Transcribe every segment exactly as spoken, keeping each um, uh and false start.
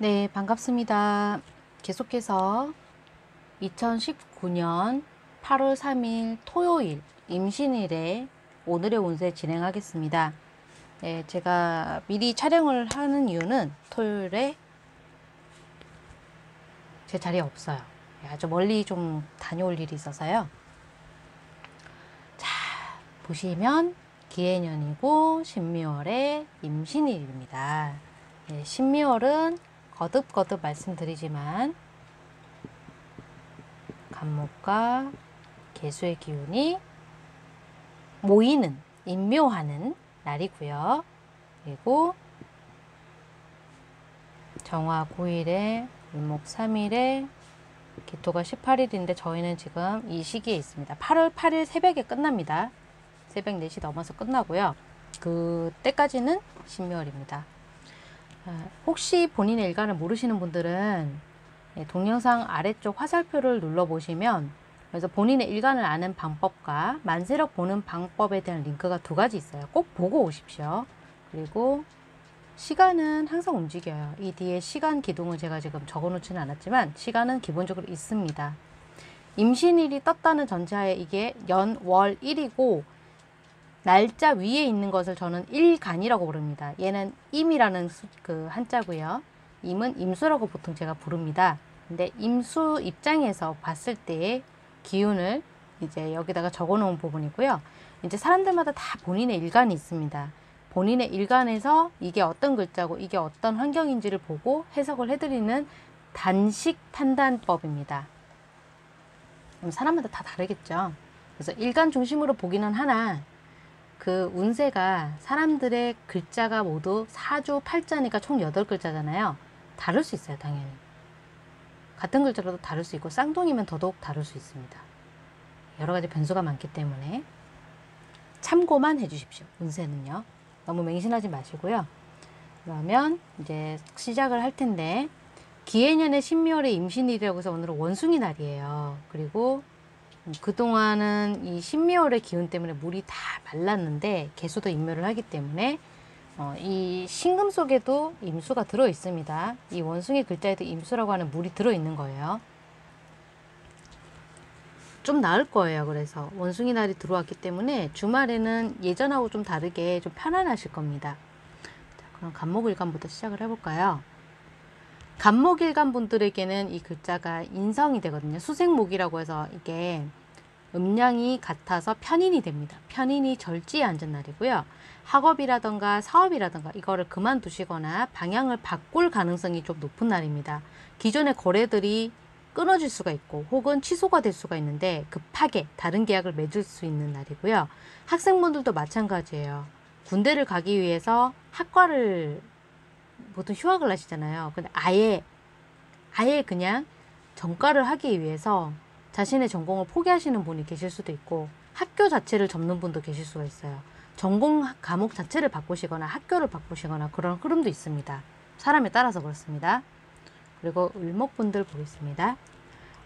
네, 반갑습니다. 계속해서 이천십구 년 팔월 삼일 토요일 임신일에 오늘의 운세 진행하겠습니다. 네, 제가 미리 촬영을 하는 이유는 토요일에 제 자리에 없어요. 아주 멀리 좀 다녀올 일이 있어서요. 자, 보시면 기해년이고 신미월의 임신일입니다. 네, 신미월은 거듭거듭 말씀드리지만 간목과 계수의 기운이 모이는, 임묘하는 날이고요. 그리고 정화 구 일에 을목 삼 일에 기토가 십팔 일인데 저희는 지금 이 시기에 있습니다. 팔월 팔일 새벽에 끝납니다. 새벽 네 시 넘어서 끝나고요. 그때까지는 신묘월입니다. 혹시 본인의 일간을 모르시는 분들은 동영상 아래쪽 화살표를 눌러보시면, 그래서 본인의 일간을 아는 방법과 만세력 보는 방법에 대한 링크가 두 가지 있어요. 꼭 보고 오십시오. 그리고 시간은 항상 움직여요. 이 뒤에 시간 기둥을 제가 지금 적어놓지는 않았지만 시간은 기본적으로 있습니다. 임신일이 떴다는 전제하에 이게 연, 월, 일이고 날짜 위에 있는 것을 저는 일간이라고 부릅니다. 얘는 임이라는 그 한자고요. 임은 임수라고 보통 제가 부릅니다. 근데 임수 입장에서 봤을 때의 기운을 이제 여기다가 적어놓은 부분이고요. 이제 사람들마다 다 본인의 일간이 있습니다. 본인의 일간에서 이게 어떤 글자고 이게 어떤 환경인지를 보고 해석을 해드리는 단식 판단법입니다. 그럼 사람마다 다 다르겠죠. 그래서 일간 중심으로 보기는 하나, 그 운세가 사람들의 글자가 모두 사주 팔자니까 총 여덟 글자잖아요. 다를 수 있어요. 당연히 같은 글자로도 다를 수 있고 쌍둥이면 더더욱 다를 수 있습니다. 여러 가지 변수가 많기 때문에 참고만 해주십시오. 운세는요. 너무 맹신하지 마시고요. 그러면 이제 시작을 할 텐데, 기해년의 신묘월의 임신일이라고 해서 오늘은 원숭이 날이에요. 그리고 그동안은 이 신미월의 기운 때문에 물이 다 말랐는데 개수도 임묘를 하기 때문에 어, 이 신금 속에도 임수가 들어 있습니다. 이 원숭이 글자에도 임수라고 하는 물이 들어 있는 거예요. 좀 나을 거예요. 그래서 원숭이 날이 들어왔기 때문에 주말에는 예전하고 좀 다르게 좀 편안하실 겁니다. 자, 그럼 간목일간부터 시작을 해볼까요? 간목일간 분들에게는 이 글자가 인성이 되거든요. 수생목이라고 해서 이게 음량이 같아서 편인이 됩니다. 편인이 절지에 앉은 날이고요. 학업이라던가 사업이라던가 이거를 그만두시거나 방향을 바꿀 가능성이 좀 높은 날입니다. 기존의 거래들이 끊어질 수가 있고 혹은 취소가 될 수가 있는데 급하게 다른 계약을 맺을 수 있는 날이고요. 학생분들도 마찬가지예요. 군대를 가기 위해서 학과를 보통 휴학을 하시잖아요. 근데 아예 아예 그냥 전과를 하기 위해서 자신의 전공을 포기하시는 분이 계실 수도 있고, 학교 자체를 접는 분도 계실 수가 있어요. 전공 과목 자체를 바꾸시거나 학교를 바꾸시거나 그런 흐름도 있습니다. 사람에 따라서 그렇습니다. 그리고 을목분들 보겠습니다.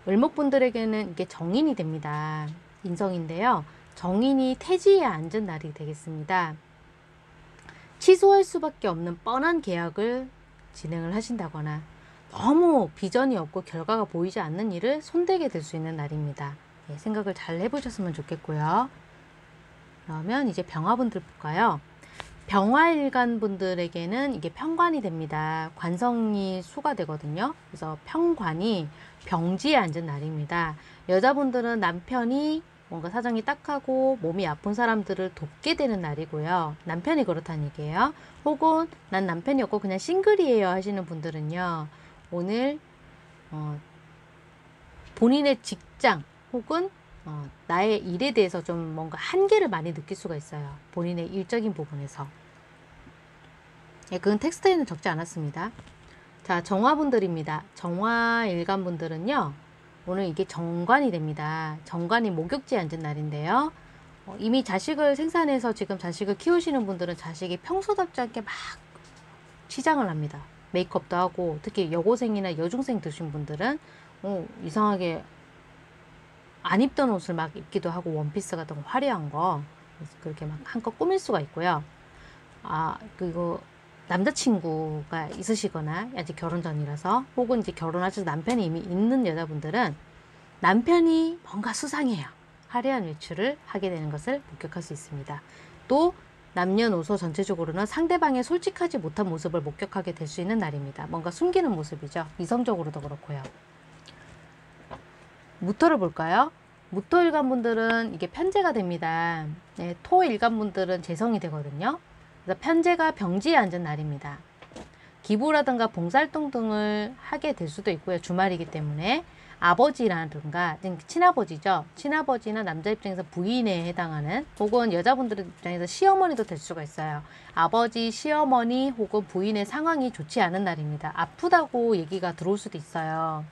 을목분들에게는 이게 정인이 됩니다. 인성인데요. 정인이 태지에 앉은 날이 되겠습니다. 취소할 수밖에 없는 뻔한 계약을 진행을 하신다거나 너무 비전이 없고 결과가 보이지 않는 일을 손대게 될 수 있는 날입니다. 예, 생각을 잘 해보셨으면 좋겠고요. 그러면 이제 병화분들 볼까요? 병화일간 분들에게는 이게 평관이 됩니다. 관성이 수가 되거든요. 그래서 평관이 병지에 앉은 날입니다. 여자분들은 남편이 뭔가 사정이 딱하고 몸이 아픈 사람들을 돕게 되는 날이고요. 남편이 그렇다는 얘기예요. 혹은 난 남편이 없고 그냥 싱글이에요 하시는 분들은요. 오늘 어, 본인의 직장 혹은 어, 나의 일에 대해서 좀 뭔가 한계를 많이 느낄 수가 있어요. 본인의 일적인 부분에서. 예, 그건 텍스트에는 적지 않았습니다. 자, 정화분들입니다. 정화일간분들은요. 오늘 이게 정관이 됩니다. 정관이 목욕지에 앉은 날인데요. 어, 이미 자식을 생산해서 지금 자식을 키우시는 분들은 자식이 평소답지 않게 막 치장을 합니다. 메이크업도 하고, 특히 여고생이나 여중생 드신 분들은 어, 이상하게 안 입던 옷을 막 입기도 하고, 원피스 같은 거 화려한 거 그렇게 막 한껏 꾸밀 수가 있고요. 아, 그리고 남자친구가 있으시거나 아직 결혼 전이라서 혹은 이제 결혼하셔서 남편이 이미 있는 여자분들은 남편이 뭔가 수상해요. 화려한 외출을 하게 되는 것을 목격할 수 있습니다. 또 남녀노소 전체적으로는 상대방의 솔직하지 못한 모습을 목격하게 될 수 있는 날입니다. 뭔가 숨기는 모습이죠. 이성적으로도 그렇고요. 무토를 볼까요? 무토일간 분들은 이게 편재가 됩니다. 네, 토일간 분들은 재성이 되거든요. 그래서 편재가 병지에 앉은 날입니다. 기부라든가 봉사활동 등을 하게 될 수도 있고요. 주말이기 때문에. 아버지라든가 친아버지죠. 친아버지나 남자 입장에서 부인에 해당하는 혹은 여자분들의 입장에서 시어머니도 될 수가 있어요. 아버지, 시어머니 혹은 부인의 상황이 좋지 않은 날입니다. 아프다고 얘기가 들어올 수도 있어요.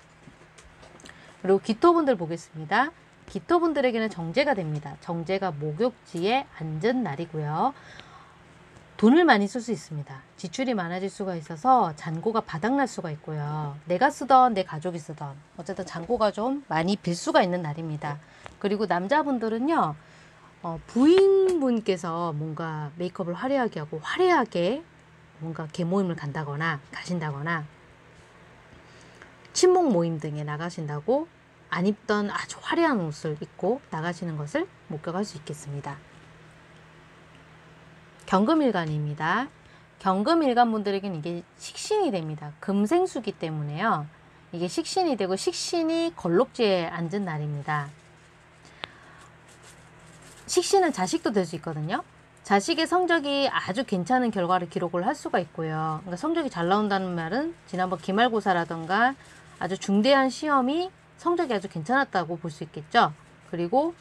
그리고 기토분들 보겠습니다. 기토분들에게는 정제가 됩니다. 정제가 목욕지에 앉은 날이고요. 돈을 많이 쓸 수 있습니다. 지출이 많아질 수가 있어서 잔고가 바닥날 수가 있고요. 내가 쓰던 내 가족이 쓰던 어쨌든 잔고가 좀 많이 빌 수가 있는 날입니다. 그리고 남자분들은요. 어, 부인분께서 뭔가 메이크업을 화려하게 하고 화려하게 뭔가 개모임을 간다거나 가신다거나 친목 모임 등에 나가신다고 안 입던 아주 화려한 옷을 입고 나가시는 것을 목격할 수 있겠습니다. 경금일간입니다. 경금일간 분들에게는 이게 식신이 됩니다. 금생수기 때문에요. 이게 식신이 되고 식신이 걸록지에 앉은 날입니다. 식신은 자식도 될 수 있거든요. 자식의 성적이 아주 괜찮은 결과를 기록을 할 수가 있고요. 그러니까 성적이 잘 나온다는 말은 지난번 기말고사라던가 아주 중대한 시험이 성적이 아주 괜찮았다고 볼 수 있겠죠. 그리고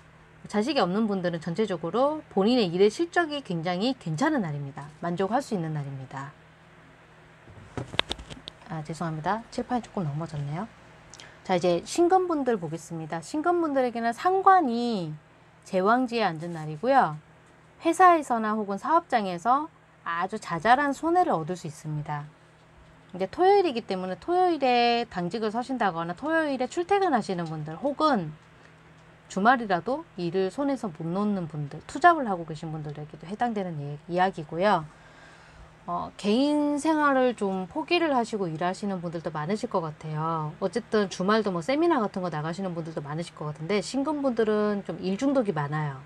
자식이 없는 분들은 전체적으로 본인의 일의 실적이 굉장히 괜찮은 날입니다. 만족할 수 있는 날입니다. 아, 죄송합니다. 칠판이 조금 넘어졌네요. 자, 이제 신금분들 보겠습니다. 신금분들에게는 상관이 제왕지에 앉은 날이고요. 회사에서나 혹은 사업장에서 아주 자잘한 손해를 얻을 수 있습니다. 이제 토요일이기 때문에 토요일에 당직을 서신다거나 토요일에 출퇴근하시는 분들 혹은 주말이라도 일을 손에서 못 놓는 분들, 투잡을 하고 계신 분들에게도 해당되는 이야기고요. 어, 개인 생활을 좀 포기를 하시고 일하시는 분들도 많으실 것 같아요. 어쨌든 주말도 뭐 세미나 같은 거 나가시는 분들도 많으실 것 같은데 신금분들은 좀 일 중독이 많아요.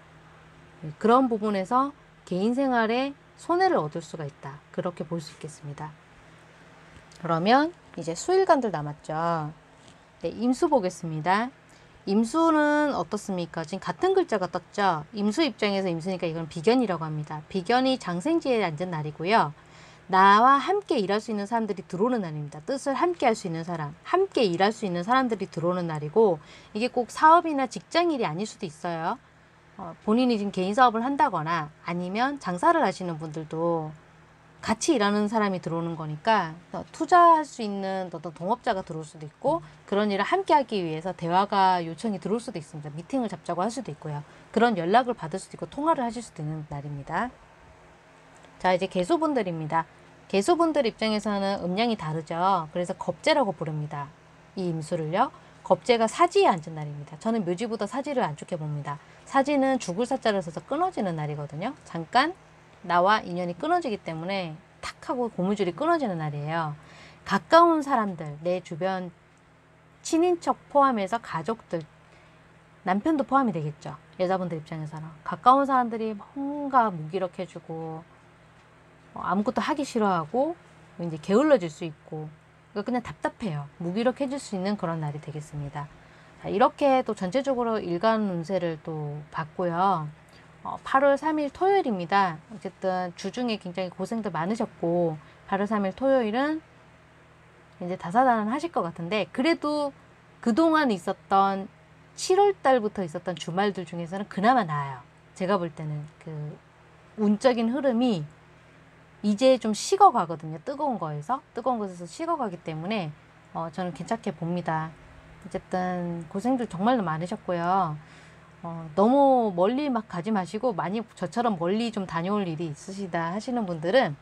그런 부분에서 개인 생활에 손해를 얻을 수가 있다. 그렇게 볼 수 있겠습니다. 그러면 이제 수일간들 남았죠. 네, 임수 보겠습니다. 임수는 어떻습니까? 지금 같은 글자가 떴죠. 임수 입장에서 임수니까 이건 비견이라고 합니다. 비견이 장생지에 앉은 날이고요. 나와 함께 일할 수 있는 사람들이 들어오는 날입니다. 뜻을 함께 할 수 있는 사람, 함께 일할 수 있는 사람들이 들어오는 날이고 이게 꼭 사업이나 직장일이 아닐 수도 있어요. 어, 본인이 지금 개인 사업을 한다거나 아니면 장사를 하시는 분들도 같이 일하는 사람이 들어오는 거니까 투자할 수 있는 어떤 동업자가 들어올 수도 있고 그런 일을 함께 하기 위해서 대화가 요청이 들어올 수도 있습니다. 미팅을 잡자고 할 수도 있고요. 그런 연락을 받을 수도 있고 통화를 하실 수도 있는 날입니다. 자, 이제 개수분들입니다. 개수분들 입장에서는 음양이 다르죠. 그래서 겁재라고 부릅니다. 이 임수를요. 겁재가 사지에 앉은 날입니다. 저는 묘지보다 사지를 안 좋게 봅니다. 사지는 죽을 사자를 써서 끊어지는 날이거든요. 잠깐 나와 인연이 끊어지기 때문에 탁 하고 고무줄이 끊어지는 날이에요. 가까운 사람들, 내 주변 친인척 포함해서 가족들, 남편도 포함이 되겠죠. 여자분들 입장에서는. 가까운 사람들이 뭔가 무기력해지고 아무것도 하기 싫어하고 이제 게을러질 수 있고 그냥 답답해요. 무기력해질 수 있는 그런 날이 되겠습니다. 자, 이렇게 또 전체적으로 일간 운세를 또 봤고요. 팔월 삼일 토요일입니다. 어쨌든 주중에 굉장히 고생도 많으셨고 팔월 삼일 토요일은 이제 다사다난 하실 것 같은데 그래도 그동안 있었던 칠월 달부터 있었던 주말들 중에서는 그나마 나아요. 제가 볼 때는 그 운적인 흐름이 이제 좀 식어가거든요. 뜨거운 거에서 뜨거운 것에서 식어가기 때문에 어, 저는 괜찮게 봅니다. 어쨌든 고생들 정말로 많으셨고요. 어, 너무 멀리 막 가지 마시고 많이 저처럼 멀리 좀 다녀올 일이 있으시다 하시는 분들은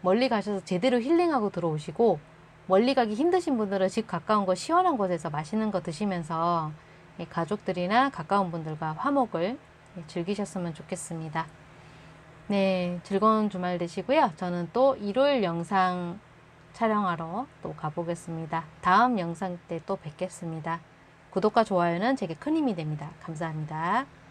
멀리 가셔서 제대로 힐링하고 들어오시고 멀리 가기 힘드신 분들은 집 가까운 거 시원한 곳에서 맛있는 거 드시면서 가족들이나 가까운 분들과 화목을 즐기셨으면 좋겠습니다. 네, 즐거운 주말 되시고요. 저는 또 일요일 영상 촬영하러 또 가보겠습니다. 다음 영상 때 또 뵙겠습니다. 구독과 좋아요는 제게 큰 힘이 됩니다. 감사합니다.